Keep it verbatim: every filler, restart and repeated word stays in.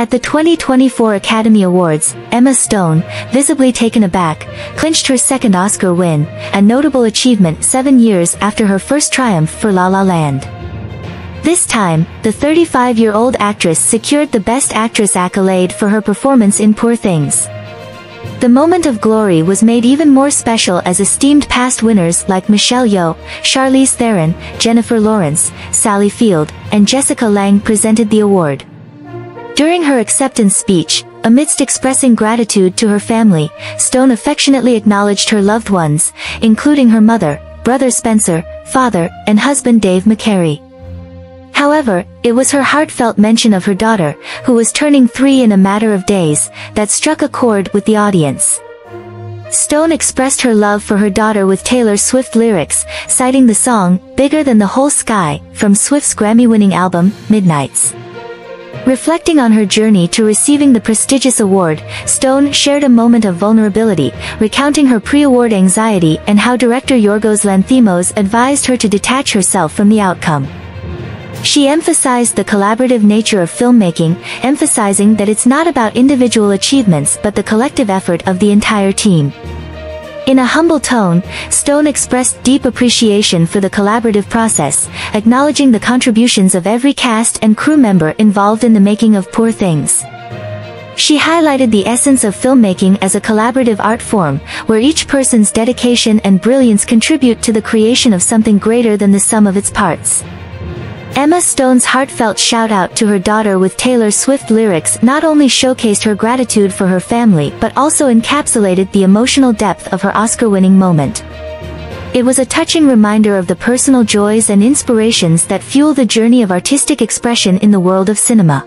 At the twenty twenty-four Academy Awards, Emma Stone, visibly taken aback, clinched her second Oscar win, a notable achievement seven years after her first triumph for La La Land. This time, the thirty-five-year-old actress secured the Best Actress accolade for her performance in Poor Things. The moment of glory was made even more special as esteemed past winners like Michelle Yeoh, Charlize Theron, Jennifer Lawrence, Sally Field, and Jessica Lange presented the award. During her acceptance speech, amidst expressing gratitude to her family, Stone affectionately acknowledged her loved ones, including her mother, brother Spencer, father, and husband Dave McCary. However, it was her heartfelt mention of her daughter, who was turning three in a matter of days, that struck a chord with the audience. Stone expressed her love for her daughter with Taylor Swift lyrics, citing the song, Bigger Than the Whole Sky, from Swift's Grammy-winning album, Midnights. Reflecting on her journey to receiving the prestigious award, Stone shared a moment of vulnerability, recounting her pre-award anxiety and how director Yorgos Lanthimos advised her to detach herself from the outcome. She emphasized the collaborative nature of filmmaking, emphasizing that it's not about individual achievements but the collective effort of the entire team. In a humble tone, Stone expressed deep appreciation for the collaborative process, acknowledging the contributions of every cast and crew member involved in the making of Poor Things. She highlighted the essence of filmmaking as a collaborative art form, where each person's dedication and brilliance contribute to the creation of something greater than the sum of its parts. Emma Stone's heartfelt shout-out to her daughter with Taylor Swift lyrics not only showcased her gratitude for her family but also encapsulated the emotional depth of her Oscar-winning moment. It was a touching reminder of the personal joys and inspirations that fuel the journey of artistic expression in the world of cinema.